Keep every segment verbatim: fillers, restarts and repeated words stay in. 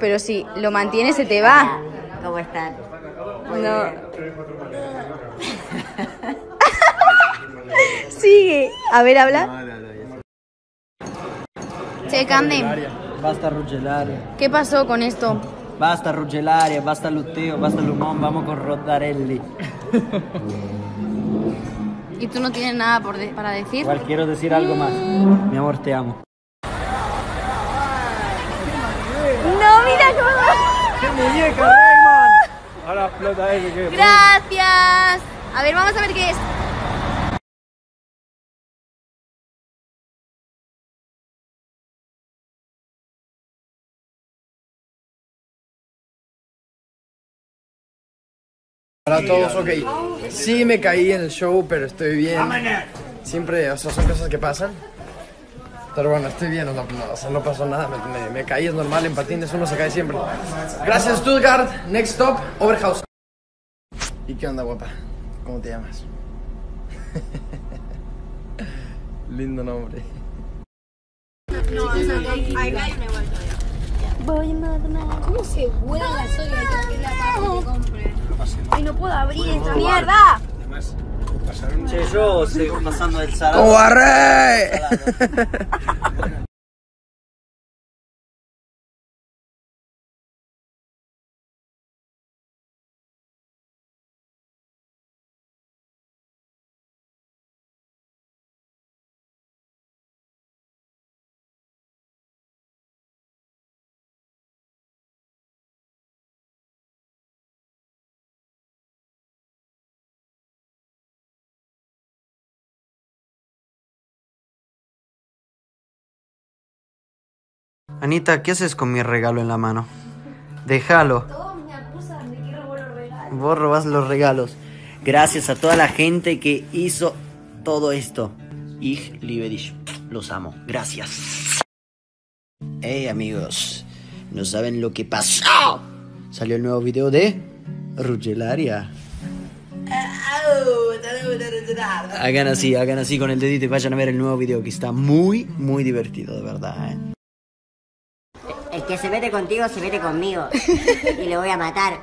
Pero si lo mantienes se te va. ¿Cómo están? No. Sigue. A ver, habla. No, no, no, che, Candy. Basta Ruggelaria. ¿Qué pasó con esto? Basta Ruggelaria, basta Luteo, basta Lumon, vamos con Rodarelli. ¿Y tú no tienes nada por de para decir? Igual quiero decir algo más. Mi amor, te amo. No, mira cómo... ¡Qué muñeca, Raymond! Ahora explota ese que... ¡Gracias! A ver, vamos a ver qué es. Para todos, ok. Sí me caí en el show, pero estoy bien. Siempre, o sea, son cosas que pasan. Pero bueno, estoy bien, no, no, o sea, no pasó nada, me, me, me caí, es normal, en patines uno se cae siempre. Gracias, Stuttgart. Next stop, Overhouse. ¿Y qué onda, guapa? ¿Cómo te llamas? Lindo nombre. No, o sea, ahí cae me vuelto ya. Voy a matar. ¿Cómo se vuela la soya? ¿Qué es la parte que compré? Ay, no puedo abrir esta mierda. Además, che, yo sigo pasando el salado. ¡Cobarre! Anita, ¿qué haces con mi regalo en la mano? Déjalo. Todos me acusan de que robo los regalos. Vos robás los regalos. Gracias a toda la gente que hizo todo esto. Ich liebe dich. Los amo. Gracias. Hey, amigos. No saben lo que pasó. Salió el nuevo video de Ruggelaria. Hagan así, hagan así con el dedito y vayan a ver el nuevo video que está muy, muy divertido, de verdad, ¿eh? El que se mete contigo, se mete conmigo. Y lo voy a matar.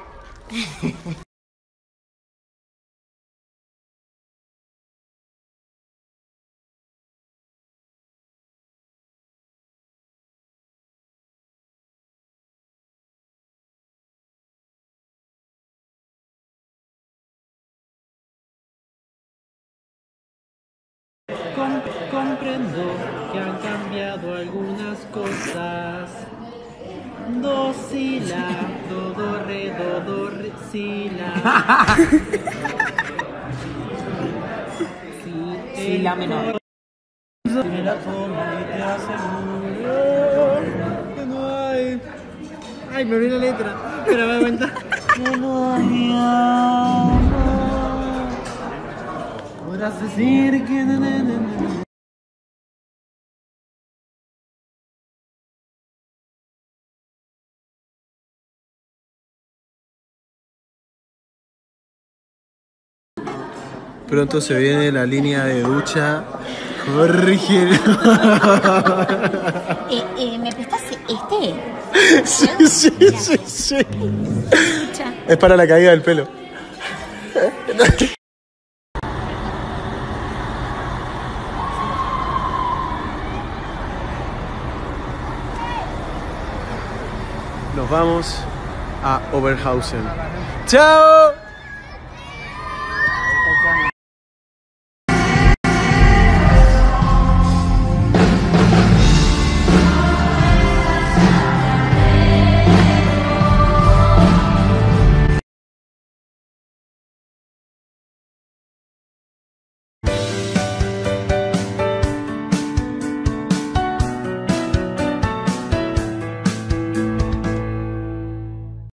Com- comprendo que han cambiado algunas cosas. Do, si, la, do, do, re, do, do, re, si, la. Si, si, la menor. Me la tomo y te aseguro que no hay. Ay, me olvidé la letra, pero me voy a inventar. Que no hay amor. Podrás decir que no, no, no, no. Pronto se viene la línea de ducha. Jorge. eh, eh, ¿Me prestas este? Sí, ¿no? Sí, ya. sí, sí. Ducha. Es para la caída del pelo. Nos vamos a Oberhausen. ¡Chao!